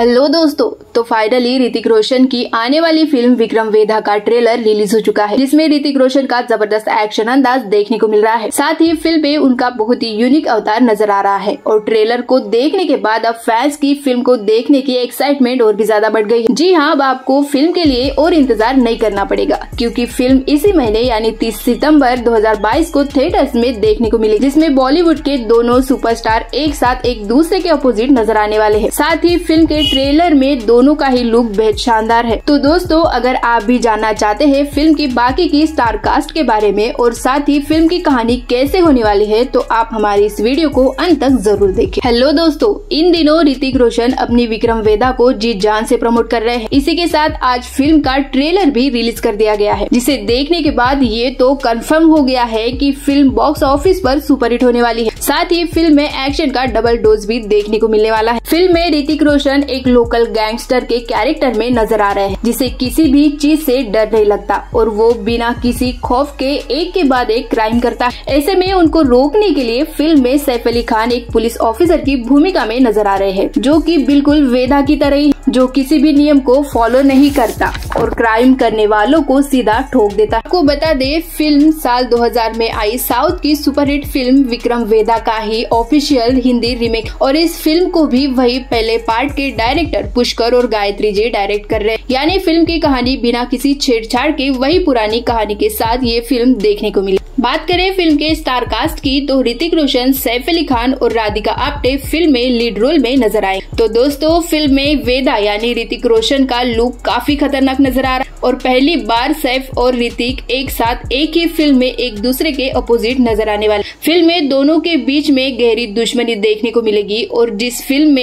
Hello दोस्तों, तो finally Hrithik Roshan की आने वाली फिल्म विक्रम वेधा का ट्रेलर रिलीज हो चुका है, जिसमें ऋतिक रोशन का जबरदस्त एक्शन अंदाज देखने को मिल रहा है। साथ ही फिल्म में उनका बहुत ही यूनिक अवतार नजर आ रहा है और ट्रेलर को देखने के बाद अब फैंस की फिल्म को देखने की एक्साइटमेंट और भी ज्यादा बढ़ गई है। जी हाँ, अब आपको फिल्म के लिए और इंतजार नहीं करना पड़ेगा, क्योंकि फिल्म इसी महीने यानी 30 सितम्बर 2022 को थिएटर्स में देखने को मिली, जिसमे बॉलीवुड के दोनों सुपरस्टार एक साथ एक दूसरे के अपोजिट नजर आने वाले है। साथ ही फिल्म के ट्रेलर में दोनों का ही लुक बेहद शानदार है। तो दोस्तों, अगर आप भी जानना चाहते हैं फिल्म की बाकी की स्टार कास्ट के बारे में और साथ ही फिल्म की कहानी कैसे होने वाली है, तो आप हमारी इस वीडियो को अंत तक जरूर देखें। हेलो दोस्तों, इन दिनों ऋतिक रोशन अपनी विक्रम वेधा को जी जान से प्रमोट कर रहे हैं। इसी के साथ आज फिल्म का ट्रेलर भी रिलीज कर दिया गया है, जिसे देखने के बाद ये तो कंफर्म हो गया है कि फिल्म बॉक्स ऑफिस पर सुपरहिट होने वाली है। साथ ही फिल्म में एक्शन का डबल डोज भी देखने को मिलने वाला है। फिल्म में ऋतिक रोशन एक लोकल गैंगस्टर के कैरेक्टर में नजर आ रहे हैं, जिसे किसी भी चीज से डर नहीं लगता और वो बिना किसी खौफ के एक के बाद एक क्राइम करता है। ऐसे में उनको रोकने के लिए फिल्म में सैफ अली खान एक पुलिस ऑफिसर की भूमिका में नजर आ रहे हैं, जो कि बिल्कुल वेधा की तरह ही, जो किसी भी नियम को फॉलो नहीं करता और क्राइम करने वालों को सीधा ठोक देता। आपको बता दे, फिल्म साल 2000 में आई साउथ की सुपरहिट फिल्म विक्रम वेधा का ही ऑफिशियल हिंदी रीमेक, और इस फिल्म को भी वही पहले पार्ट के डायरेक्टर पुष्कर और गायत्री जी डायरेक्ट कर रहे हैं। यानी फिल्म की कहानी बिना किसी छेड़छाड़ के वही पुरानी कहानी के साथ ये फिल्म देखने को मिली। बात करें फिल्म के स्टार कास्ट की, तो ऋतिक रोशन, सैफ अली खान और राधिका आप्टे फिल्म में लीड रोल में नजर आए। तो दोस्तों, फिल्म में वेधा यानी ऋतिक रोशन का लुक काफी खतरनाक नजर आ रहा है और पहली बार सैफ और ऋतिक एक साथ एक ही फिल्म में एक दूसरे के अपोजिट नजर आने वाले। फिल्म में दोनों के बीच में गहरी दुश्मनी देखने को मिलेगी और जिस फिल्म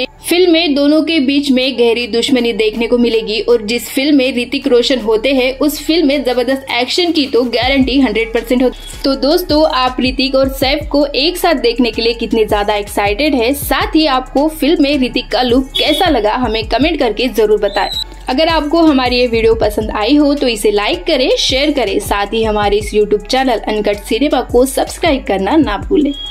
में दोनों के बीच में गहरी दुश्मनी देखने को मिलेगी और जिस फिल्म में ऋतिक रोशन होते हैं, उस फिल्म में जबरदस्त एक्शन की तो गारंटी 100% होती है। तो दोस्तों, आप ऋतिक और सैफ को एक साथ देखने के लिए कितने ज्यादा एक्साइटेड है, साथ ही आपको फिल्म में ऋतिक का लुक कैसा लगा, हमें कमेंट करके जरूर बताएं। अगर आपको हमारी ये वीडियो पसंद आई हो तो इसे लाइक करें, शेयर करें, साथ ही हमारे इस YouTube चैनल अनकट सिनेमा को सब्सक्राइब करना ना भूलें।